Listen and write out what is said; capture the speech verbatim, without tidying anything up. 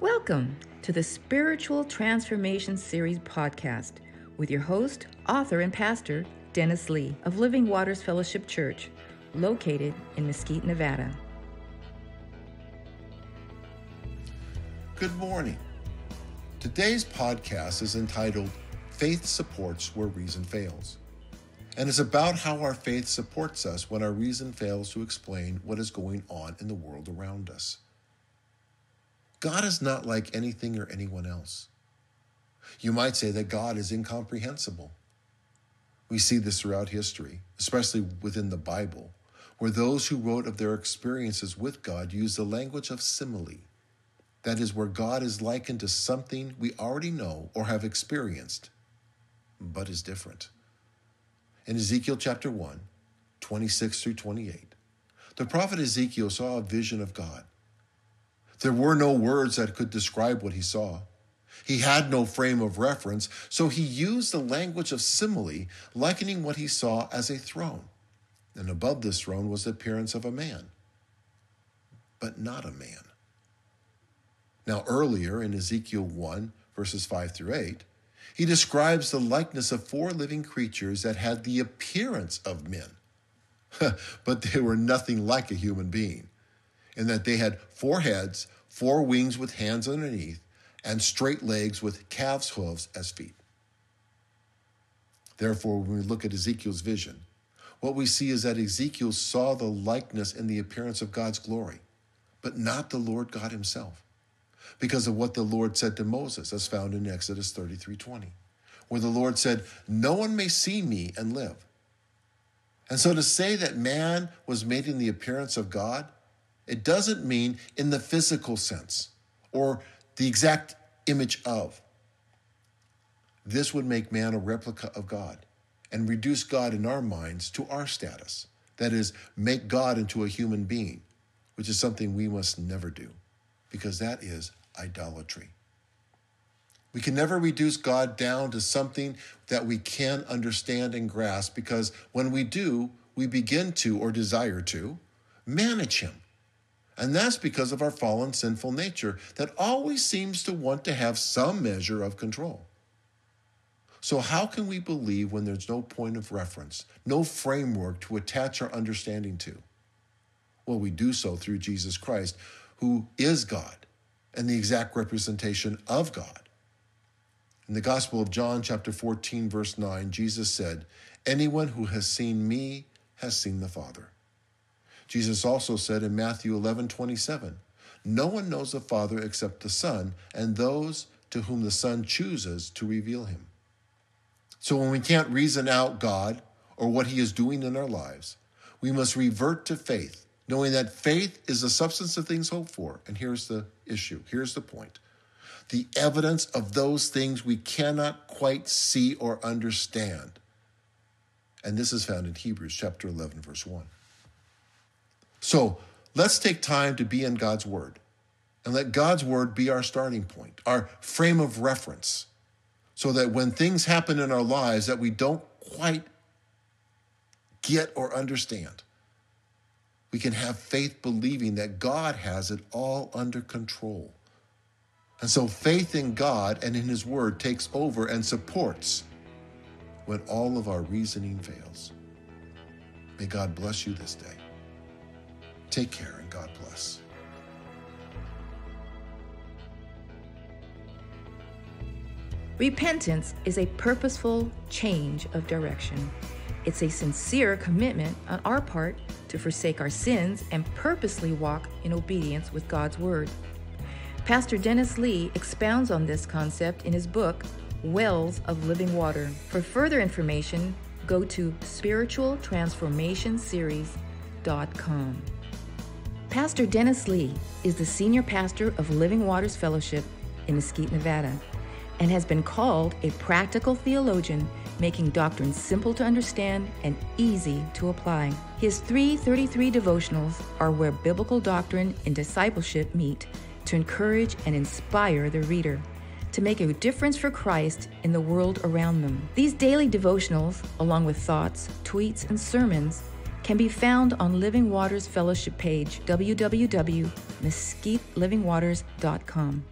Welcome to the Spiritual Transformation Series podcast with your host, author, and pastor, Dennis Lee of Living Waters Fellowship Church, located in Mesquite, Nevada. Good morning. Today's podcast is entitled, Faith Supports Where Reason Fails, and is about how our faith supports us when our reason fails to explain what is going on in the world around us. God is not like anything or anyone else. You might say that God is incomprehensible. We see this throughout history, especially within the Bible, where those who wrote of their experiences with God use the language of simile. That is, where God is likened to something we already know or have experienced, but is different. In Ezekiel chapter one, twenty-six through twenty-eight, the prophet Ezekiel saw a vision of God. There were no words that could describe what he saw. He had no frame of reference, so he used the language of simile, likening what he saw as a throne. And above this throne was the appearance of a man, but not a man. Now earlier in Ezekiel one, verses five through eight, he describes the likeness of four living creatures that had the appearance of men, but they were nothing like a human being. In that they had four heads, four wings with hands underneath, and straight legs with calves' hooves as feet. Therefore, when we look at Ezekiel's vision, what we see is that Ezekiel saw the likeness and the appearance of God's glory, but not the Lord God himself, because of what the Lord said to Moses, as found in Exodus thirty-three twenty, where the Lord said, "No one may see me and live." And so to say that man was made in the appearance of God, it doesn't mean in the physical sense or the exact image of. This would make man a replica of God and reduce God in our minds to our status. That is, make God into a human being, which is something we must never do because that is idolatry. We can never reduce God down to something that we can understand and grasp because when we do, we begin to or desire to manage him. And that's because of our fallen, sinful nature that always seems to want to have some measure of control. So how can we believe when there's no point of reference, no framework to attach our understanding to? Well, we do so through Jesus Christ, who is God and the exact representation of God. In the Gospel of John, chapter fourteen, verse nine, Jesus said, "Anyone who has seen me has seen the Father." Jesus also said in Matthew eleven twenty-seven, "No one knows the Father except the Son, and those to whom the Son chooses to reveal him." So when we can't reason out God or what he is doing in our lives, we must revert to faith, knowing that faith is the substance of things hoped for. And here's the issue. Here's the point. The evidence of those things we cannot quite see or understand. And this is found in Hebrews chapter eleven, verse one. So let's take time to be in God's word and let God's word be our starting point, our frame of reference, so that when things happen in our lives that we don't quite get or understand, we can have faith believing that God has it all under control. And so faith in God and in his word takes over and supports when all of our reasoning fails. May God bless you this day. Take care and God bless. Repentance is a purposeful change of direction. It's a sincere commitment on our part to forsake our sins and purposely walk in obedience with God's word. Pastor Dennis Lee expounds on this concept in his book, Wells of Living Water. For further information, go to spiritual transformation series dot com. Pastor Dennis Lee is the senior pastor of Living Waters Fellowship in Mesquite, Nevada, and has been called a practical theologian, making doctrine simple to understand and easy to apply. His three thirty-three devotionals are where biblical doctrine and discipleship meet to encourage and inspire the reader to make a difference for Christ in the world around them. These daily devotionals, along with thoughts, tweets, and sermons, can be found on Living Waters Fellowship page, w w w dot mesquite living waters dot com.